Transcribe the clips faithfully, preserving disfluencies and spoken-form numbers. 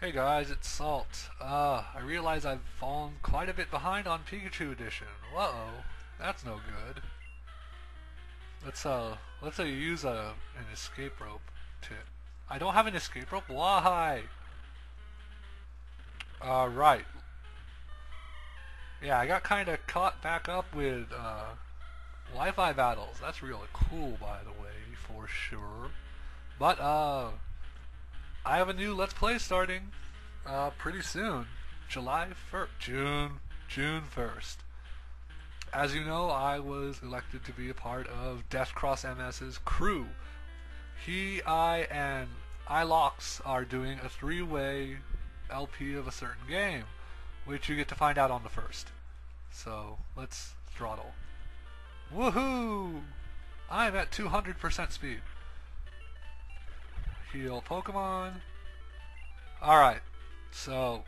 Hey guys, it's Salt. Uh, I realize I've fallen quite a bit behind on Pikachu Edition. Uh-oh, that's no good. Let's uh, let's say uh, use a an escape rope tip. I don't have an escape rope. Why? All right. Yeah, I got kind of caught back up with uh, Wi-Fi battles. That's really cool, by the way, for sure. But uh. I have a new Let's Play starting uh, pretty soon, July first, June, June first. As you know, I was elected to be a part of DeathCross M S's crew. He, I, and I LOX are doing a three-way L P of a certain game, which you get to find out on the first. So let's throttle. Woohoo! I'm at two hundred percent speed. Heal Pokemon. Alright, so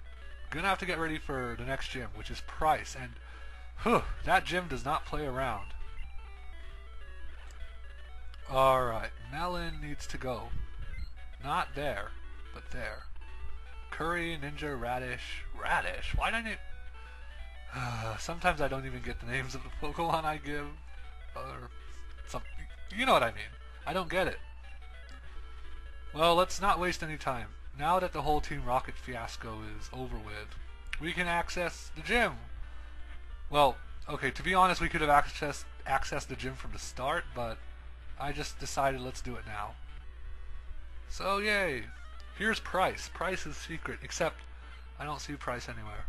gonna have to get ready for the next gym, which is Pryce, and whew, that gym does not play around. Alright, Melon needs to go. Not there, but there. Curry, Ninja, Radish. Radish? Why did I name... Sometimes I don't even get the names of the Pokemon I give. Or something. You know what I mean. I don't get it. Well, let's not waste any time. Now that the whole Team Rocket fiasco is over with, we can access the gym. Well, okay, to be honest, we could have accessed, accessed the gym from the start, but I just decided let's do it now. So, yay. Here's Pryce. Pryce is secret, except I don't see Pryce anywhere.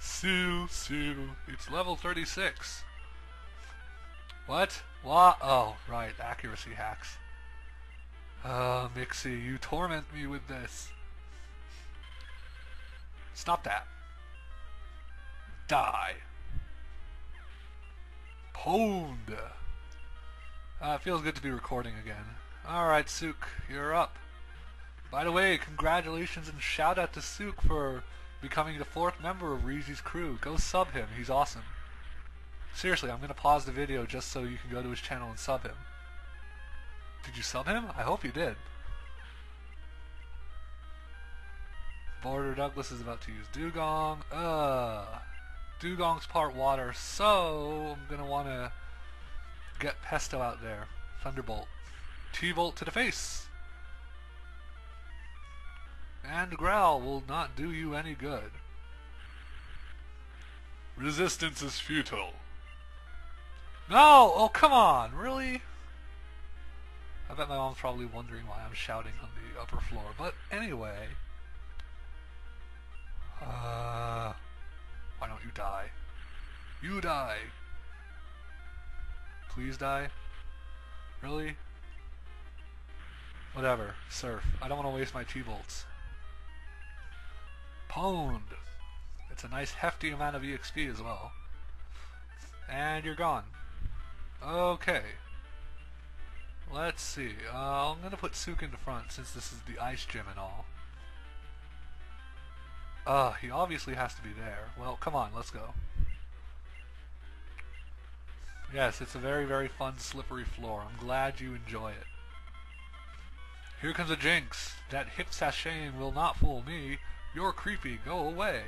Sue, Sue. It's level thirty-six. What? Wha- Oh, right, accuracy hacks. Uh, Miksy, you torment me with this. Stop that. Die. Pwned. Uh, it feels good to be recording again. Alright, Tsuki, you're up. By the way, congratulations and shout out to Tsuki for becoming the fourth member of Reezy's crew. Go sub him, he's awesome. Seriously, I'm gonna pause the video just so you can go to his channel and sub him. Did you sub him? I hope you did. Border Douglas is about to use Dugong. Uh, Dugong's part water, so I'm gonna wanna get Pesto out there. Thunderbolt. T-Bolt to the face! And Growl will not do you any good. Resistance is futile. No! Oh, come on! Really? I bet my mom's probably wondering why I'm shouting on the upper floor, but anyway... Uh, why don't you die? You die! Please die? Really? Whatever. Surf. I don't want to waste my T-Bolts. Pwned! It's a nice hefty amount of E X P as well. And you're gone. Okay. Let's see, uh, I'm going to put Tsuki in the front since this is the ice gym and all. Uh, he obviously has to be there. Well, come on, let's go. Yes, it's a very, very fun slippery floor. I'm glad you enjoy it. Here comes a Jinx. That hip sashaying will not fool me. You're creepy. Go away.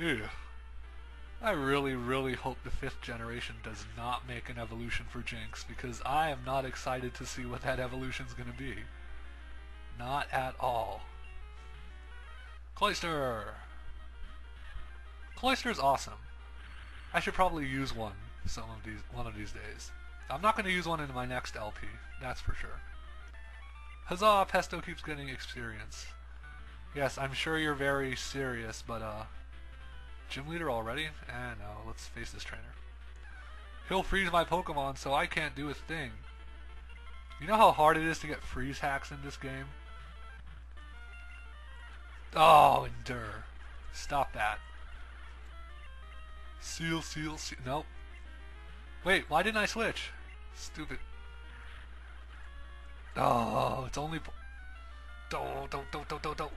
Ew. I really, really hope the fifth generation does not make an evolution for Jinx, because I am not excited to see what that evolution's gonna be. Not at all. Cloyster! Cloyster's awesome. I should probably use one some of these one of these days. I'm not gonna use one in my next L P, that's for sure. Huzzah! Pesto keeps getting experience. Yes, I'm sure you're very serious, but uh... Gym leader already? Eh, no. Let's face this trainer. He'll freeze my Pokemon so I can't do a thing. You know how hard it is to get freeze hacks in this game? Oh, endure. Stop that. Seal, seal, seal. Nope. Wait, why didn't I switch? Stupid. Oh, it's only... Don't, don't, don't, don't, don't, don't.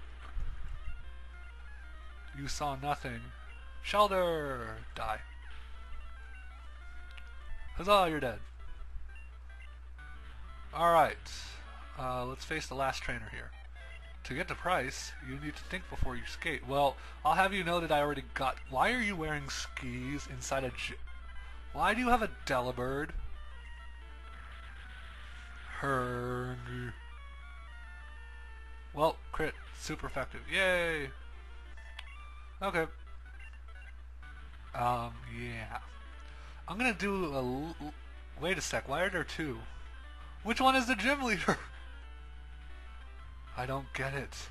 You saw nothing. Shelter! Die. Huzzah, you're dead. Alright. Uh, let's face the last trainer here. To get to Pryce, you need to think before you skate. Well, I'll have you know that I already got... Why are you wearing skis inside a gym? Why do you have a Delibird? Hurg. Well, crit. Super effective. Yay! Okay. Um, yeah. I'm gonna do a... L wait a sec, why are there two? Which one is the gym leader? I don't get it.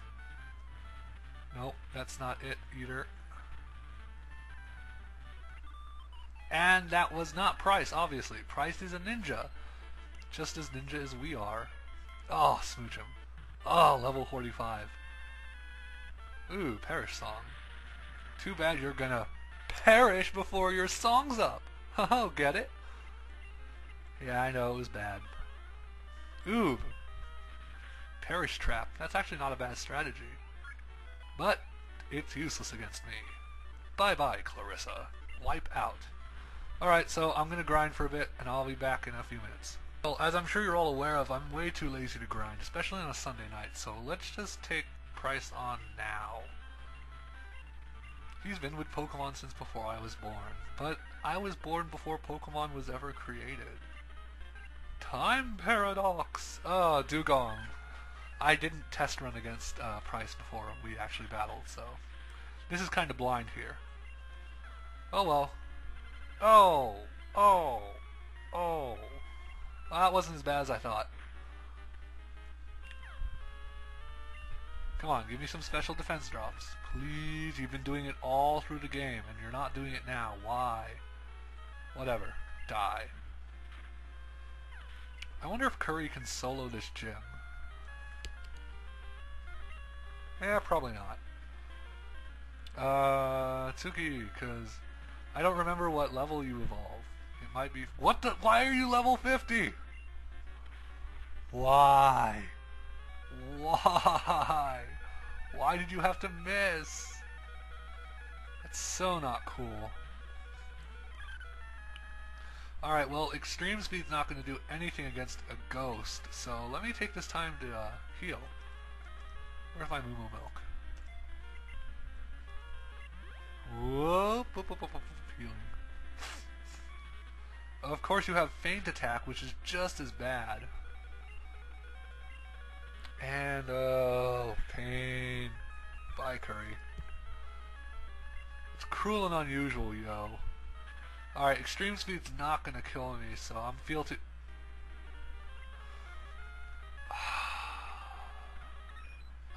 Nope, that's not it either. And that was not Pryce, obviously. Pryce is a ninja. Just as ninja as we are. Oh, smooch him. Oh, level forty-five. Ooh, perish song. Too bad you're gonna perish before your song's up. Oh, get it? Yeah, I know, it was bad. Ooh. Perish Trap. That's actually not a bad strategy. But it's useless against me. Bye-bye, Clarissa. Wipe out. Alright, so I'm going to grind for a bit, and I'll be back in a few minutes. Well, as I'm sure you're all aware of, I'm way too lazy to grind, especially on a Sunday night, so let's just take Pryce on now. He's been with Pokemon since before I was born, but I was born before Pokemon was ever created. Time Paradox! Oh, Dugong. I didn't test run against uh, Pryce before we actually battled, so this is kind of blind here. Oh well. Oh! Oh! Oh! Well, that wasn't as bad as I thought. Come on, give me some special defense drops. Please, you've been doing it all through the game, and you're not doing it now. Why? Whatever. Die. I wonder if Curry can solo this gym. Yeah, probably not. Uh, Tsuki, because I don't remember what level you evolve. It might be... What the... Why are you level fifty? Why? Why? Why did you have to miss? That's so not cool. Alright, well, extreme speed's not going to do anything against a ghost, so let me take this time to uh, heal. Or if I moo moo milk. Whoa, boop, boop, boop, boop, healing. Of course you have feint attack, which is just as bad. And oh, pain. Bye, Curry. It's cruel and unusual, yo. Alright, extreme speed's not gonna kill me, so I'm feel too...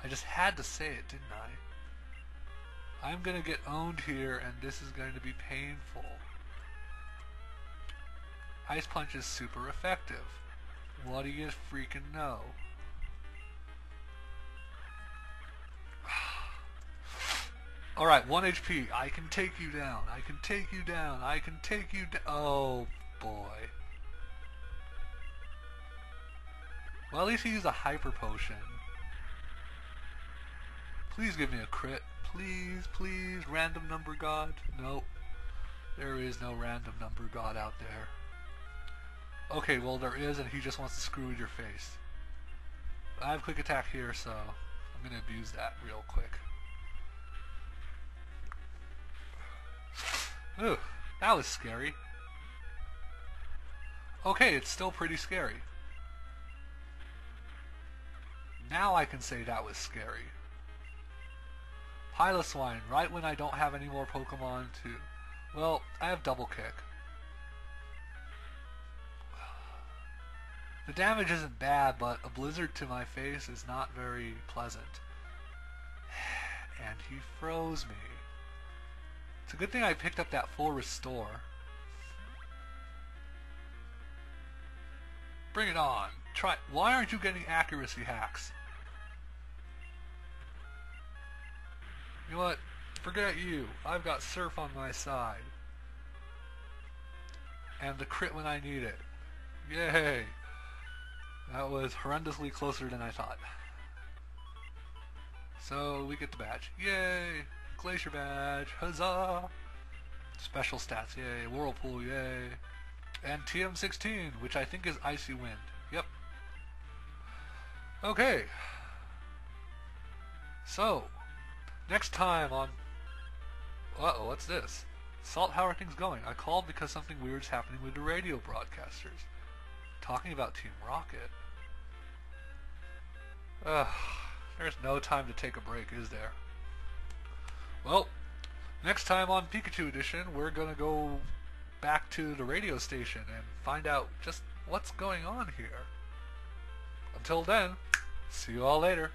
I just had to say it, didn't I? I'm gonna get owned here, and this is going to be painful. Ice Punch is super effective. What do you freaking know? Alright, one H P. I can take you down. I can take you down. I can take you down. Oh, boy. Well, at least he used a Hyper Potion. Please give me a crit. Please, please, random number god. Nope. There is no random number god out there. Okay, well there is, and he just wants to screw with your face. I have quick attack here, so I'm going to abuse that real quick. Ooh, that was scary. Okay, it's still pretty scary. Now I can say that was scary. Piloswine, right when I don't have any more Pokemon to... Well, I have Double Kick. The damage isn't bad, but a blizzard to my face is not very pleasant. And he froze me. It's a good thing I picked up that full restore. Bring it on. Try. Why aren't you getting accuracy hacks? You know what? Forget you. I've got Surf on my side. And the crit when I need it. Yay! That was horrendously closer than I thought. So we get the badge. Yay! Glacier badge. Huzzah! Special stats. Yay! Whirlpool. Yay! And T M sixteen, which I think is Icy Wind. Yep. Okay. So, next time on... Uh-oh, what's this? Salt, how are things going? I called because something weird's happening with the radio broadcasters. Talking about Team Rocket. Ugh, there's no time to take a break, is there? Well, next time on Pikachu Edition, we're gonna go back to the radio station and find out just what's going on here. Until then, see you all later.